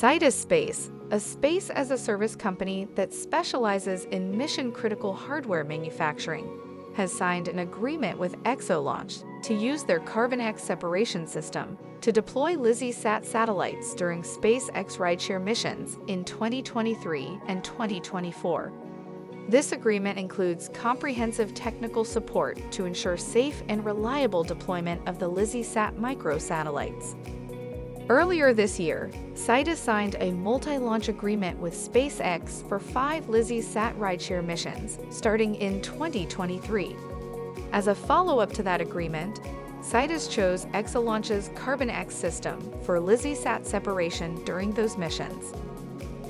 Sidus Space, a space-as-a-service company that specializes in mission-critical hardware manufacturing, has signed an agreement with Exolaunch to use their CarboNIX separation system to deploy LizzieSat satellites during SpaceX rideshare missions in 2023 and 2024. This agreement includes comprehensive technical support to ensure safe and reliable deployment of the LizzieSat microsatellites. Earlier this year, Sidus signed a multi-launch agreement with SpaceX for 5 LizzieSat rideshare missions, starting in 2023. As a follow-up to that agreement, Sidus chose Exolaunch's CarboNIX system for LizzieSat separation during those missions.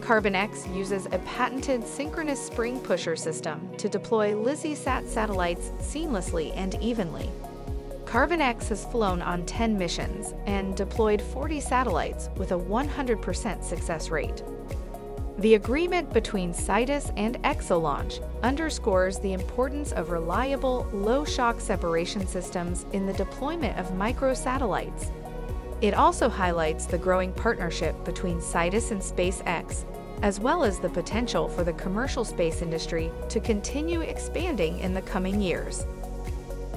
CarboNIX uses a patented synchronous spring pusher system to deploy LizzieSat satellites seamlessly and evenly. CarboNIX has flown on 10 missions and deployed 40 satellites with a 100% success rate. The agreement between Sidus and Exolaunch underscores the importance of reliable, low-shock separation systems in the deployment of microsatellites. It also highlights the growing partnership between Sidus and SpaceX, as well as the potential for the commercial space industry to continue expanding in the coming years.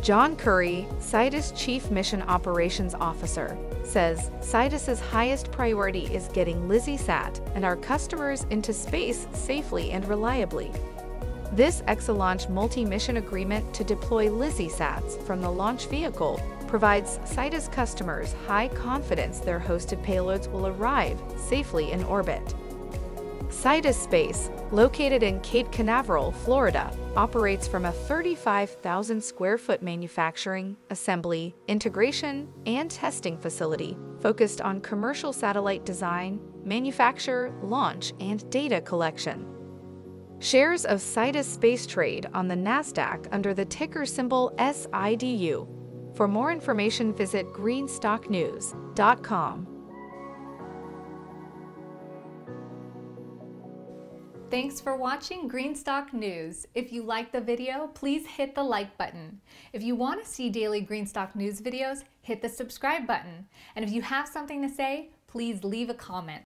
John Curry, Sidus Chief Mission Operations Officer, says Sidus's highest priority is getting LizzieSat and our customers into space safely and reliably. This Exolaunch multi-mission agreement to deploy LizzieSats from the launch vehicle provides Sidus customers high confidence their hosted payloads will arrive safely in orbit. Sidus Space, located in Cape Canaveral, Florida, operates from a 35,000-square-foot manufacturing, assembly, integration, and testing facility focused on commercial satellite design, manufacture, launch, and data collection. Shares of Sidus Space trade on the NASDAQ under the ticker symbol SIDU. For more information, visit greenstocknews.com. Thanks for watching Greenstock News. If you like the video, please hit the like button. If you want to see daily Greenstock News videos, hit the subscribe button. And if you have something to say, please leave a comment.